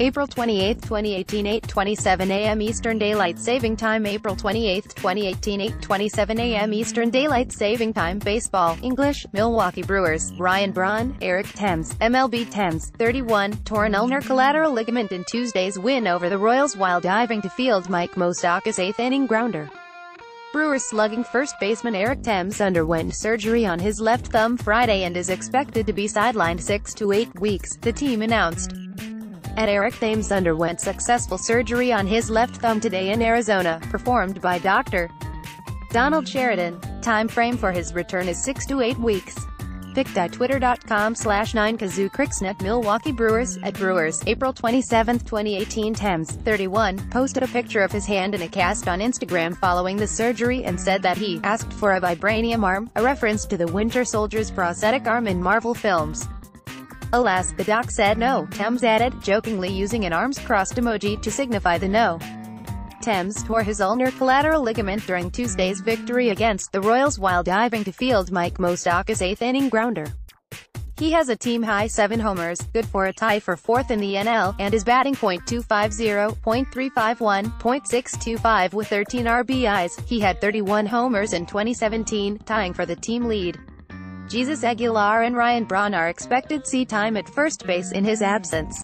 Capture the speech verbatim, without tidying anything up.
April twenty-eighth twenty eighteen, eight twenty-seven a m Eastern Daylight Saving Time. April twenty-eighth twenty eighteen, eight twenty-seven a m Eastern Daylight Saving Time. Baseball, English, Milwaukee Brewers, Ryan Braun, Eric Thames, M L B. Thames, thirty-one, torn ulnar collateral ligament in Tuesday's win over the Royals while diving to field Mike Moustakas' eighth inning grounder. Brewers slugging first baseman Eric Thames underwent surgery on his left thumb Friday and is expected to be sidelined six to eight weeks, the team announced. And Eric Thames underwent successful surgery on his left thumb today in Arizona, performed by Doctor Donald Sheridan. Time frame for his return is six to eight weeks. pic dot twitter dot com slash nine kazoo krixnet. Milwaukee Brewers, at Brewers, April twenty-seventh twenty eighteen. Thames, thirty-one, posted a picture of his hand in a cast on Instagram following the surgery and said that he asked for a vibranium arm, a reference to the Winter Soldier's prosthetic arm in Marvel films. Alas, the doc said no, Thames added, jokingly using an arms crossed emoji to signify the no. Thames tore his ulnar collateral ligament during Tuesday's victory against the Royals while diving to field Mike Moustakas' eighth inning grounder. He has a team-high seven homers, good for a tie for fourth in the N L, and is batting point two five zero, point three five one, point six two five with thirteen R B Is. He had thirty-one homers in twenty seventeen, tying for the team lead. Jesus Aguilar and Ryan Braun are expected to see time at first base in his absence.